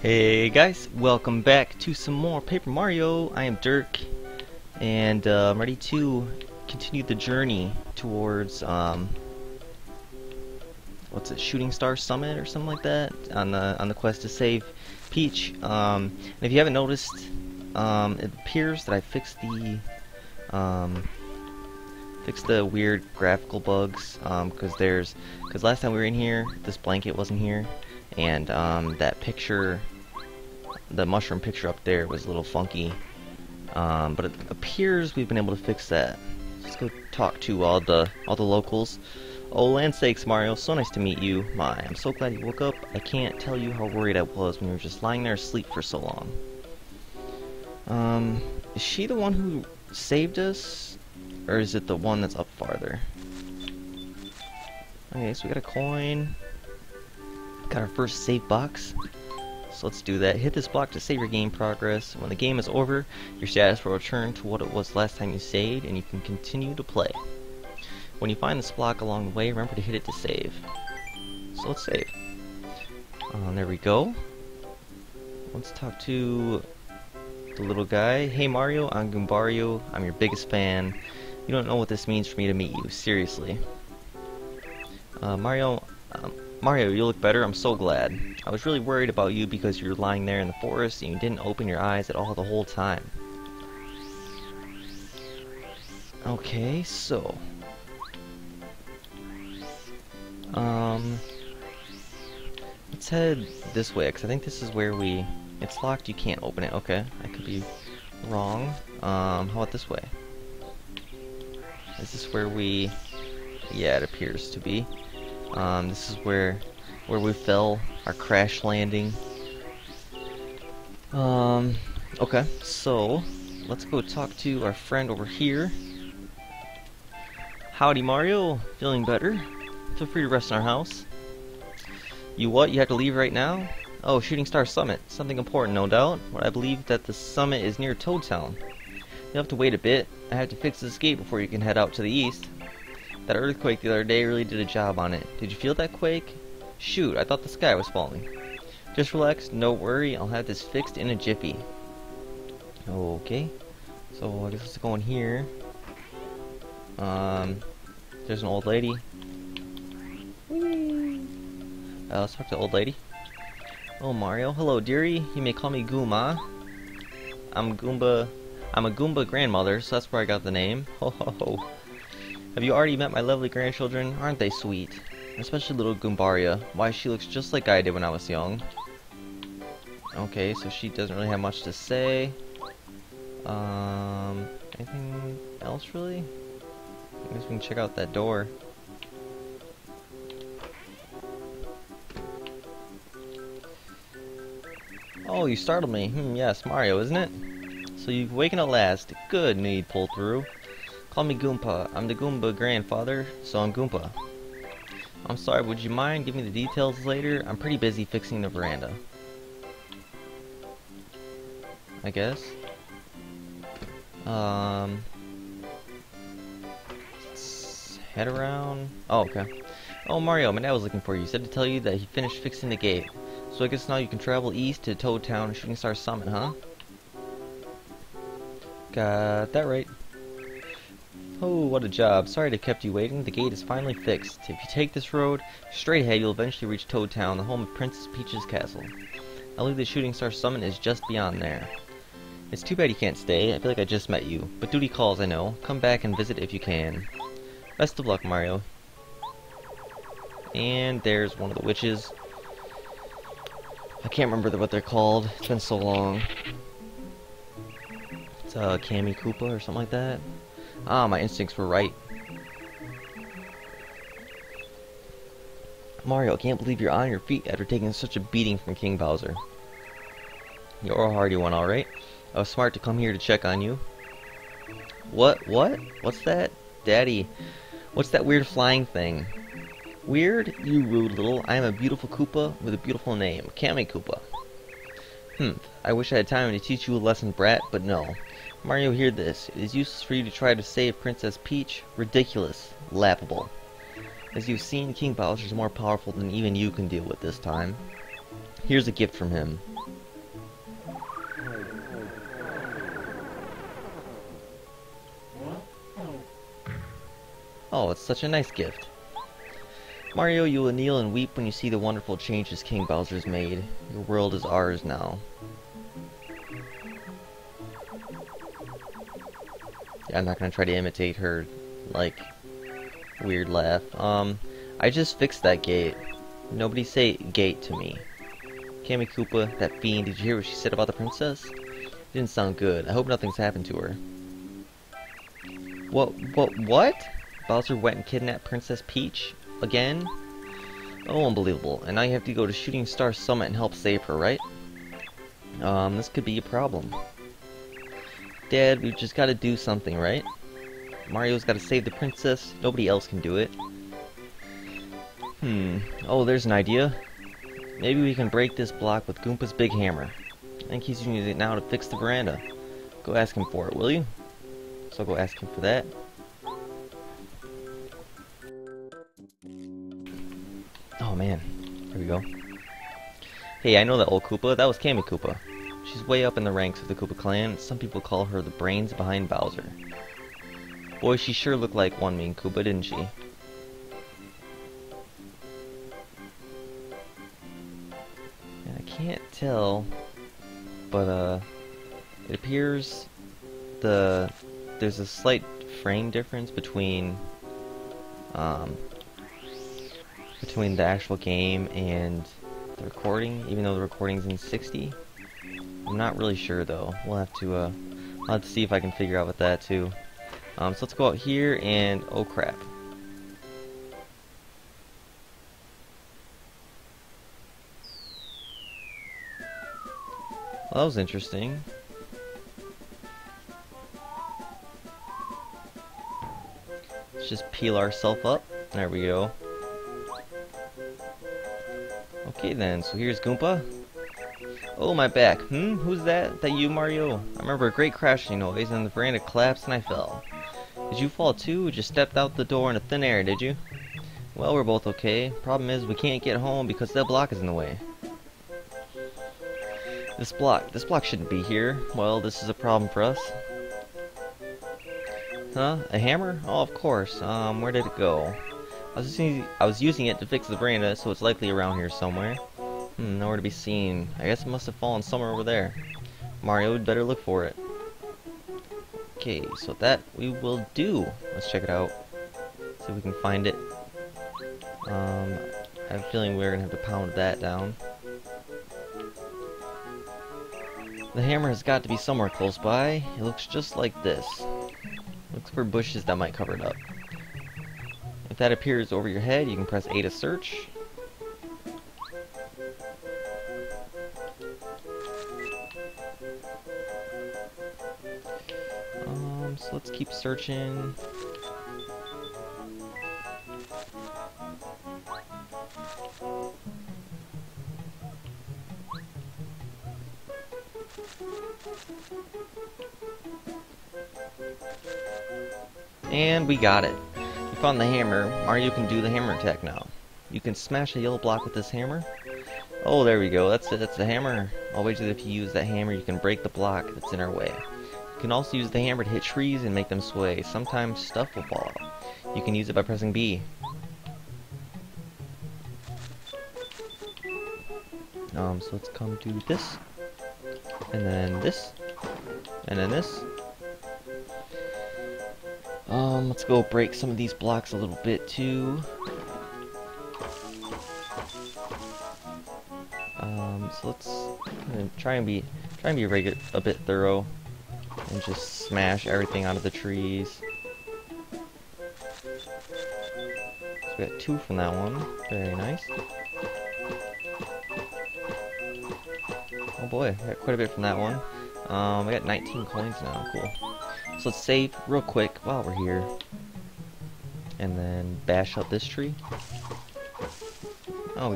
Hey guys, welcome back to some more Paper Mario. I am Dirk, and I'm ready to continue the journey towards what's it, Shooting Star Summit or something like that, on the quest to save Peach. And if you haven't noticed, it appears that I fixed the weird graphical bugs, because last time we were in here, this blanket wasn't here. And that picture, the mushroom picture up there, was a little funky, but it appears we've been able to fix that. Let's go talk to all the locals. Oh, land sakes, Mario, so nice to meet you. My, I'm so glad you woke up. I can't tell you how worried I was when you were just lying there asleep for so long. Is she the one who saved us, or is it the one that's up farther? Okay, so we got a coin. Got our first save box, so let's do that. Hit this block to save your game progress. When the game is over, your status will return to what it was last time you saved, and you can continue to play. When you find this block along the way, remember to hit it to save. So let's save. There we go. Let's talk to the little guy. Hey Mario, I'm Goombario. I'm your biggest fan. You don't know what this means for me to meet you. Seriously. Mario, you look better. I'm so glad. I was really worried about you because you were lying there in the forest and you didn't open your eyes at all the whole time. Okay, so... let's head this way, because I think this is where we... It's locked, you can't open it. Okay, I could be wrong. How about this way? Is this where we... Yeah, it appears to be. This is where we fell, our crash landing. Okay, so let's go talk to our friend over here. Howdy Mario, feeling better? Feel free to rest in our house. You what, you have to leave right now? Oh, Shooting Star Summit, something important no doubt. But I believe that the summit is near Toad Town. You'll have to wait a bit, I have to fix this gate before you can head out to the east. That earthquake the other day really did a job on it. Did you feel that quake? Shoot, I thought the sky was falling. Just relax, no worry, I'll have this fixed in a jiffy. Okay, so I guess let's go in here. There's an old lady. Whee! Let's talk to the old lady. Oh Mario, hello dearie, you may call me Goomba. I'm a Goomba grandmother, so that's where I got the name. Ho ho ho. Have you already met my lovely grandchildren? Aren't they sweet? Especially little Goombaria. Why, she looks just like I did when I was young. Okay, so she doesn't really have much to say. Anything else really? I guess we can check out that door. Oh, you startled me. Yes, Mario, isn't it? So you've wakened at last. Good need, pull through. Call me Goompa. I'm the Goomba grandfather, so I'm Goompa. I'm sorry, would you mind giving me the details later? I'm pretty busy fixing the veranda. I guess. Let's head around. Oh, okay. Oh, Mario, my dad was looking for you. He said to tell you that he finished fixing the gate. So I guess now you can travel east to Toad Town and Shooting Star Summit, huh? Got that right. Oh, what a job. Sorry to have kept you waiting. The gate is finally fixed. If you take this road straight ahead, you'll eventually reach Toad Town, the home of Princess Peach's castle. I believe the Shooting Star Summit is just beyond there. It's too bad you can't stay. I feel like I just met you. But duty calls, I know. Come back and visit if you can. Best of luck, Mario. And there's one of the witches. I can't remember what they're called. It's been so long. It's Kammy Koopa or something like that. Ah, my instincts were right. Mario, I can't believe you're on your feet after taking such a beating from King Bowser. You're a hardy one, alright. I was smart to come here to check on you. What? What's that? Daddy, what's that weird flying thing? Weird? You rude little. I am a beautiful Koopa with a beautiful name. Kamek Koopa. I wish I had time to teach you a lesson, brat, but no. Mario, hear this. It is useless for you to try to save Princess Peach. Ridiculous. Laughable. As you've seen, King Bowser is more powerful than even you can deal with this time. Here's a gift from him. Oh, it's such a nice gift. Mario, you will kneel and weep when you see the wonderful changes King Bowser's made. Your world is ours now. Yeah, I'm not gonna try to imitate her, like, weird laugh. I just fixed that gate. Nobody say gate to me. Kammy Koopa, that fiend, did you hear what she said about the princess? Didn't sound good. I hope nothing's happened to her. What? Bowser went and kidnapped Princess Peach? Again? Oh, unbelievable. And now you have to go to Shooting Star Summit and help save her, right? This could be a problem. Dad, we've just got to do something, right? Mario's got to save the princess. Nobody else can do it. Oh, there's an idea. Maybe we can break this block with Goompa's big hammer. I think he's using it now to fix the veranda. Go ask him for it, will you? So go ask him for that. Oh man, there we go. Hey, I know that old Koopa. That was Kammy Koopa. She's way up in the ranks of the Koopa clan. Some people call her the brains behind Bowser. Boy, she sure looked like one mean Koopa, didn't she? Can't tell, but it appears there's a slight frame difference between the actual game and the recording, even though the recording's in 60. I'm not really sure though. I'll have to see if I can figure out with that too. So let's go out here and oh crap. Well, that was interesting. Let's just peel ourselves up. There we go. Okay then, so here's Goompa. Oh, my back. Who's that? That you, Mario? I remember a great crashing noise and the veranda collapsed and I fell. Did you fall too? Just stepped out the door into thin air, did you? Well, we're both okay. Problem is we can't get home because that block is in the way. This block shouldn't be here. Well, this is a problem for us. Huh? A hammer? Oh, of course. Where did it go? I was using it to fix the veranda, so it's likely around here somewhere. Nowhere to be seen. I guess it must have fallen somewhere over there. Mario would better look for it. Okay, so that we will do. Let's check it out. See if we can find it. I have a feeling we're gonna have to pound that down. The hammer has got to be somewhere close by. It looks just like this. Look for bushes that might cover it up. If that appears over your head, you can press A to search. So let's keep searching. And we got it. You found the hammer. Mario can do the hammer attack now. You can smash a yellow block with this hammer. Oh, there we go. That's it. That's the hammer. Always, if you use that hammer, you can break the block that's in our way. You can also use the hammer to hit trees and make them sway. Sometimes stuff will fall out. You can use it by pressing B. So let's come to this. And then this. And then this. Let's go break some of these blocks a little bit too. So let's try and be a bit thorough and just smash everything out of the trees. So we got 2 from that one. Very nice. Oh boy, I got quite a bit from that one. I got 19 coins now. Cool. So let's save real quick while we're here. And then bash up this tree. Oh,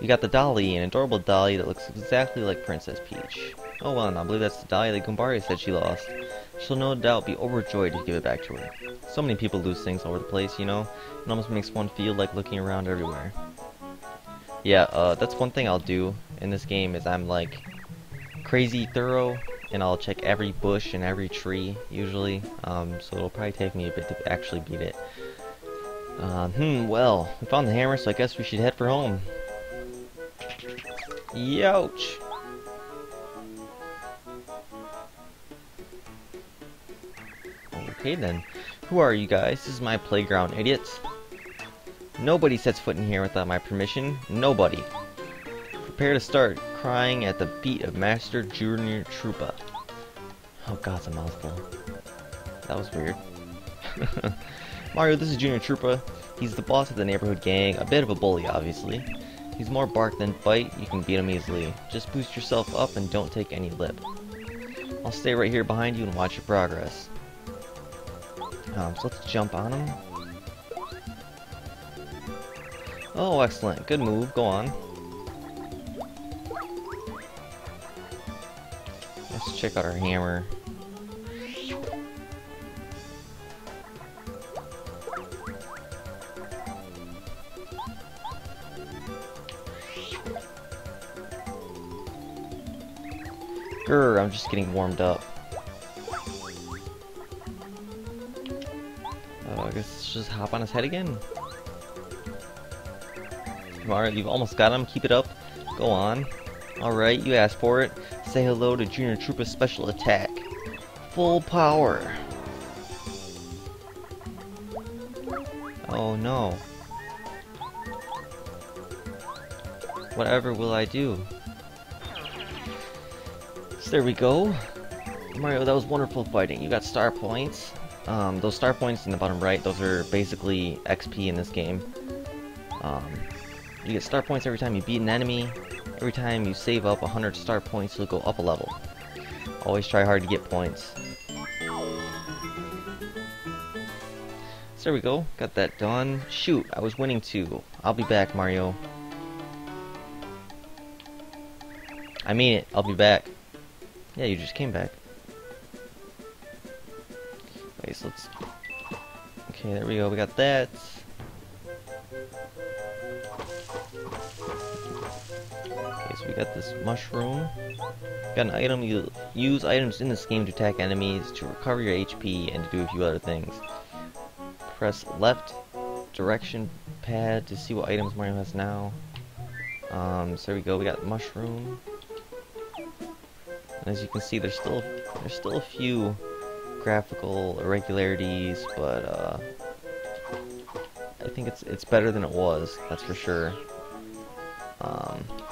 we got the dolly, an adorable dolly that looks exactly like Princess Peach. Oh well, and I believe that's the dolly that Goombaria said she lost. She'll no doubt be overjoyed to give it back to her. So many people lose things all over the place, you know? It almost makes one feel like looking around everywhere. Yeah, that's one thing I'll do in this game is I'm like crazy thorough and I'll check every bush and every tree usually, so it'll probably take me a bit to actually beat it. Well, we found the hammer, so I guess we should head for home. Youch! Okay then, who are you guys? This is my playground, idiots. Nobody sets foot in here without my permission. Nobody. Prepare to start crying at the feet of Master Jr. Troopa. Oh god, it's a mouthful. That was weird. Mario, this is Jr. Troopa. He's the boss of the neighborhood gang, a bit of a bully obviously. He's more bark than bite, you can beat him easily. Just boost yourself up and don't take any lip. I'll stay right here behind you and watch your progress. So let's jump on him. Oh, excellent. Good move. Go on. Let's check out our hammer. Grr, I'm just getting warmed up. Oh, I guess let's just hop on his head again. Mario, you've almost got him. Keep it up. Go on. Alright, you asked for it. Say hello to Junior Troopa's special attack. Full power. Oh no. Whatever will I do? So there we go. Mario, that was wonderful fighting. You got star points. Those star points in the bottom right, those are basically XP in this game. You get star points every time you beat an enemy. Every time you save up 100 star points, you'll go up a level. Always try hard to get points. So there we go. Got that done. Shoot, I was winning too. I'll be back, Mario. I mean it. I'll be back. Yeah, you just came back. Okay, so let's... Okay, there we go. We got that. We got this mushroom. Got an item. You use items in this game to attack enemies, to recover your HP, and to do a few other things. Press left direction pad to see what items Mario has now. So there we go. We got mushroom. And as you can see, there's still a few graphical irregularities, but I think it's better than it was. That's for sure.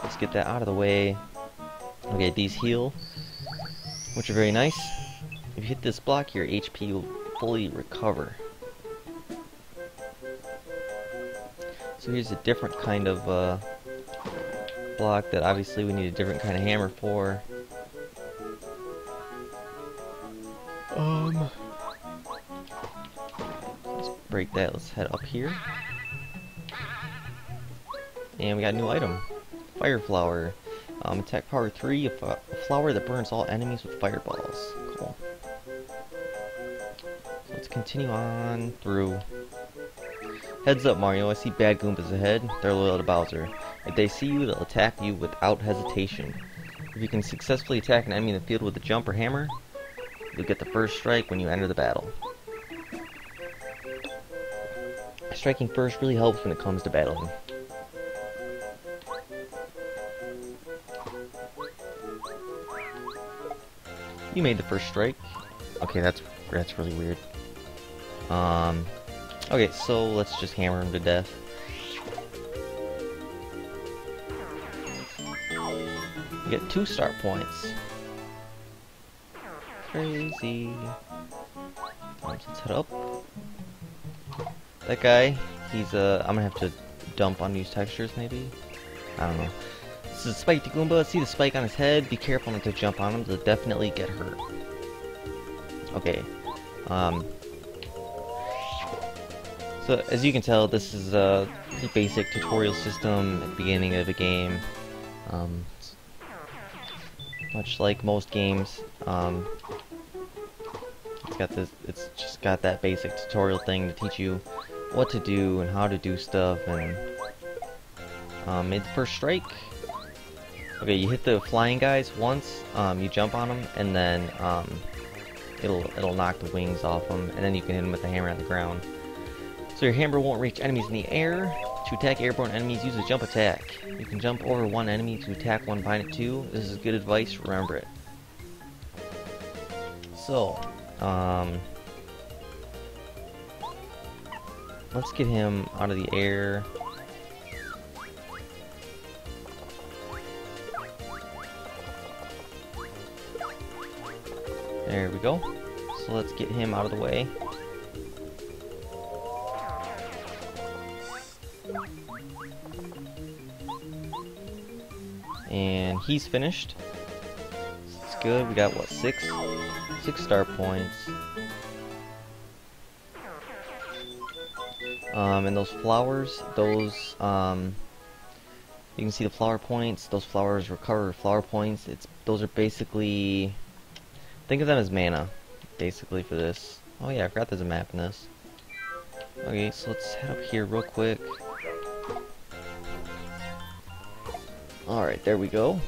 Let's get that out of the way. Okay, these heal, which are very nice. If you hit this block, your HP will fully recover. So here's a different kind of block that obviously we need a different kind of hammer for. Let's break that. Let's head up here. And we got a new item. Fire flower. Attack power 3, a flower that burns all enemies with fireballs. Cool. So let's continue on through. Heads up, Mario. I see bad Goombas ahead. They're loyal to Bowser. If they see you, they'll attack you without hesitation. If you can successfully attack an enemy in the field with a jump or hammer, you'll get the first strike when you enter the battle. Striking first really helps when it comes to battling. You made the first strike. Okay, that's really weird. Okay, so let's just hammer him to death. You get 2 star points. Crazy. Let's head up. That guy, he's I'm gonna have to dump unused textures maybe. I don't know. This is Spike the Goomba. See the spike on his head. Be careful not to jump on him. They'll definitely get hurt. Okay. So as you can tell, this is a pretty basic tutorial system at the beginning of a game. Much like most games, It's just got that basic tutorial thing to teach you what to do and how to do stuff. And made the first strike. Okay, you hit the flying guys once, you jump on them, and then it'll knock the wings off them, and then you can hit them with the hammer on the ground. So your hammer won't reach enemies in the air. To attack airborne enemies, use a jump attack. You can jump over one enemy to attack one behind it too. This is good advice, remember it. So, let's get him out of the air. There we go. So let's get him out of the way. And he's finished. It's good. We got what, six star points. And those flowers, those you can see the flower points. Those flowers recover flower points. Those are basically, think of them as mana, basically, for this. Oh yeah, I forgot there's a map in this. Okay, so let's head up here real quick. Alright, there we go.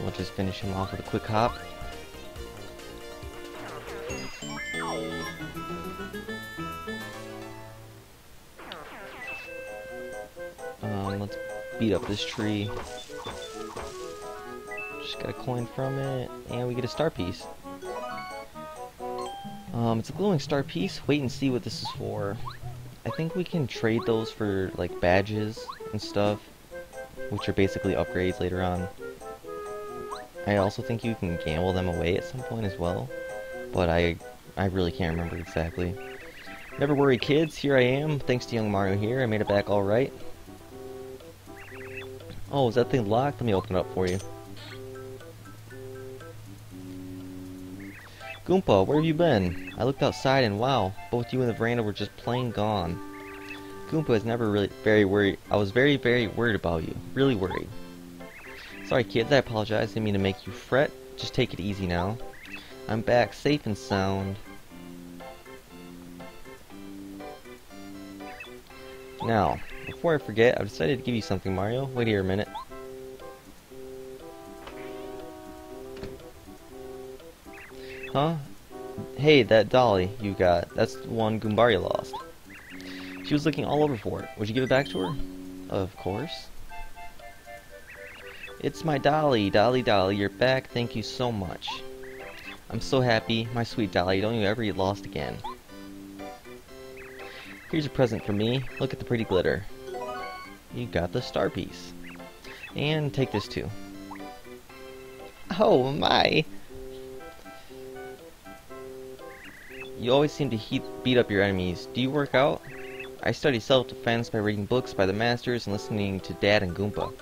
We'll just finish him off with a quick hop. Let's beat up this tree. Just got a coin from it, and we get a star piece. It's a glowing star piece. Wait and see what this is for. I think we can trade those for, like, badges and stuff, which are basically upgrades later on. I also think you can gamble them away at some point as well, but I really can't remember exactly. Never worry, kids, here I am. Thanks to Young Mario here, I made it back alright. Oh, is that thing locked? Let me open it up for you. Goompa, where have you been? I looked outside and wow, both you and the veranda were just plain gone. Goompa is never really very worried. I was very, very worried about you. Really worried. Sorry, kids. I apologize. Didn't mean to make you fret. Just take it easy now. I'm back, safe and sound. Now, before I forget, I've decided to give you something, Mario. Wait here a minute. Huh? Hey, that dolly you got. That's the one Goombaria lost. She was looking all over for it. Would you give it back to her? Of course. It's my dolly. Dolly, dolly, you're back. Thank you so much. I'm so happy. My sweet dolly, don't you ever get lost again. Here's a present for me. Look at the pretty glitter. You got the star piece. And take this too. Oh my! You always seem to beat up your enemies. Do you work out? I study self-defense by reading books by the masters and listening to Dad and Goompa.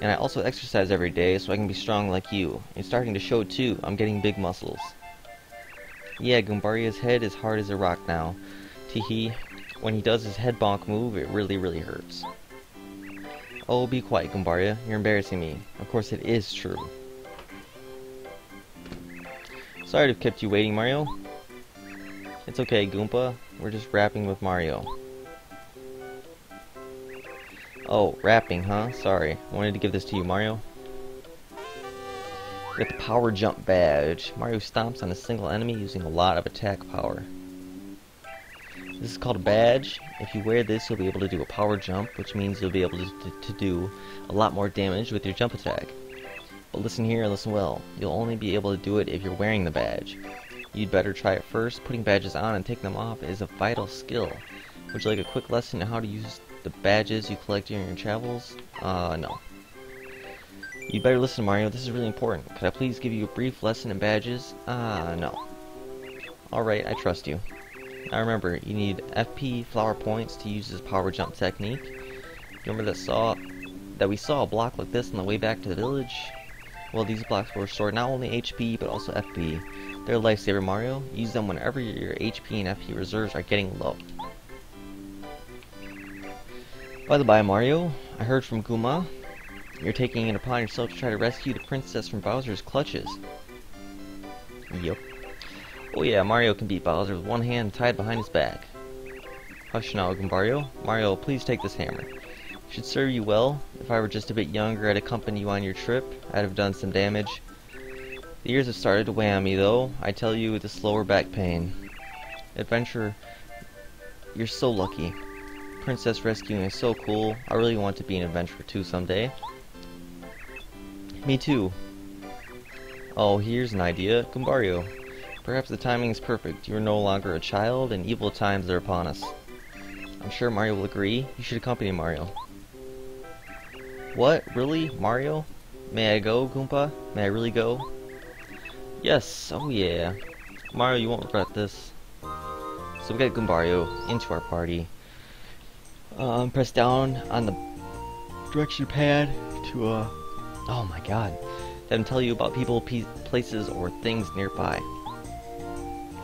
And I also exercise every day so I can be strong like you. It's starting to show too. I'm getting big muscles. Yeah, Goombaria's head is hard as a rock now. Teehee. When he does his head bonk move, it really, really hurts. Oh, be quiet, Goombaria. You're embarrassing me. Of course it is true. Sorry to have kept you waiting, Mario. It's okay, Goompa. We're just rapping with Mario. Oh, rapping, huh? Sorry. I wanted to give this to you, Mario. We got the Power Jump Badge. Mario stomps on a single enemy using a lot of attack power. This is called a badge. If you wear this, you'll be able to do a power jump, which means you'll be able to do a lot more damage with your jump attack. But listen here and listen well. You'll only be able to do it if you're wearing the badge. You'd better try it first. Putting badges on and taking them off is a vital skill. Would you like a quick lesson on how to use the badges you collect during your travels? No. You better listen, Mario. This is really important. Could I please give you a brief lesson in badges? No. Alright, I trust you. Now remember, you need FP flower points to use this power jump technique. Remember that we saw a block like this on the way back to the village? Well, these blocks will restore not only HP, but also FP. They're a lifesaver, Mario. Use them whenever your HP and FP reserves are getting low. By the by, Mario, I heard from Goomba. You're taking it upon yourself to try to rescue the princess from Bowser's clutches. Yep. Oh yeah, Mario can beat Bowser with one hand tied behind his back. Hush now, Goombario. Mario, please take this hammer. Should serve you well. If I were just a bit younger, I'd accompany you on your trip. I'd have done some damage. The years have started to weigh on me, though. I tell you, with a slower back pain. Adventurer, you're so lucky. Princess rescuing is so cool. I really want to be an adventurer too someday. Me too. Oh, here's an idea. Goombario. Perhaps the timing is perfect. You are no longer a child, and evil times are upon us. I'm sure Mario will agree. You should accompany Mario. What? Really? Mario? May I go, Goompa? May I really go? Yes. Oh yeah. Mario, you won't regret this. So we got Goombario into our party. Press down on the direction pad to oh my god. That'll tell you about people, places, or things nearby.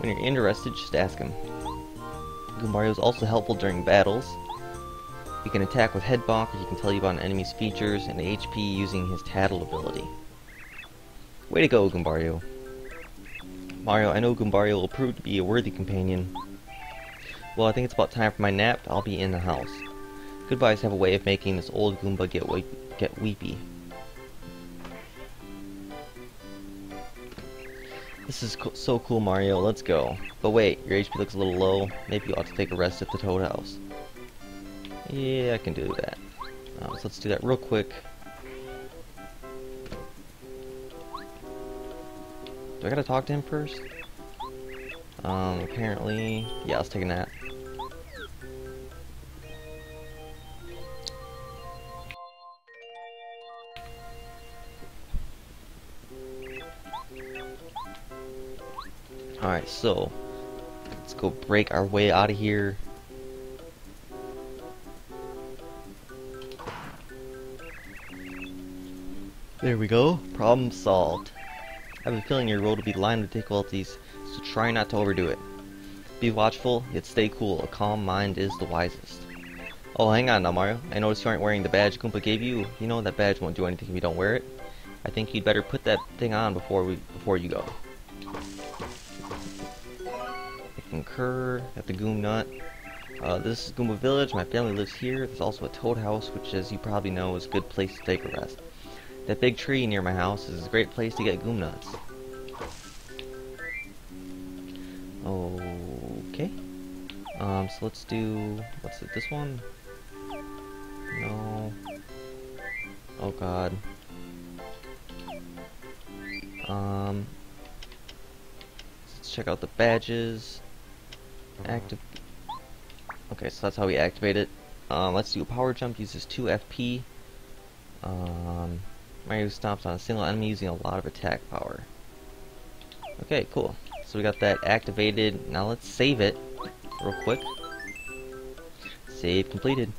When you're interested, just ask him. Goombario is also helpful during battles. You can attack with Head Bonk, or he can tell you about an enemy's features and HP using his Tattle ability. Way to go, Goombario. Mario, I know Goombario will prove to be a worthy companion. Well, I think it's about time for my nap. I'll be in the house. Goodbyes have a way of making this old Goomba get weepy. This is so cool, Mario. Let's go. But wait, your HP looks a little low. Maybe you ought to take a rest at the Toad House. Yeah, I can do that. So let's do that real quick. Do I gotta talk to him first? Apparently... Yeah, let's take a nap. Alright, so let's go break our way out of here. There we go. Problem solved. I have a feeling your road will be lined with difficulties, so try not to overdo it. Be watchful, yet stay cool. A calm mind is the wisest. Oh, hang on now, Mario. I noticed you aren't wearing the badge Goomba gave you. You know that badge won't do anything if you don't wear it. I think you'd better put that thing on before you go. Concur at the Goom Nut. This is Goomba Village. My family lives here. There's also a Toad House, which, as you probably know, is a good place to take a rest. That big tree near my house is a great place to get Goom Nuts. Okay. So let's do... What's it? This one? No. Oh god. Let's check out the badges. Okay, so that's how we activate it. Let's do a power jump. Uses 2 FP. Mario stomps on a single enemy using a lot of attack power. Okay, cool. So we got that activated. Now let's save it real quick. Save completed.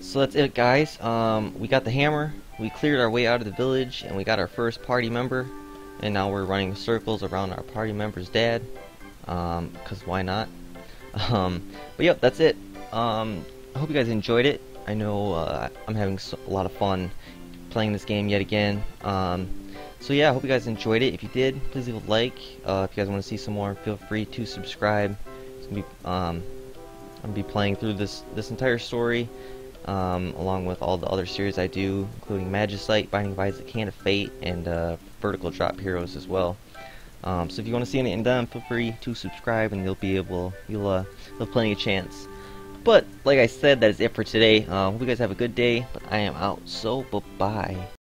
So that's it, guys. We got the hammer. We cleared our way out of the village, and we got our first party member. And now we're running circles around our party member's dad. Cause why not? But yep, that's it. I hope you guys enjoyed it. I know, I'm having a lot of fun playing this game yet again. So yeah, I hope you guys enjoyed it. If you did, please leave a like. If you guys want to see some more, feel free to subscribe. It's gonna be, I'm gonna be playing through this entire story, along with all the other series I do, including Magicite, Binding of Isaac, The Hand of Fate, and, Vertical Drop Heroes as well. So if you want to see anything in them, feel free to subscribe, and you'll have plenty of chance. But like I said, that is it for today. Hope you guys have a good day. But I am out, so bye-bye.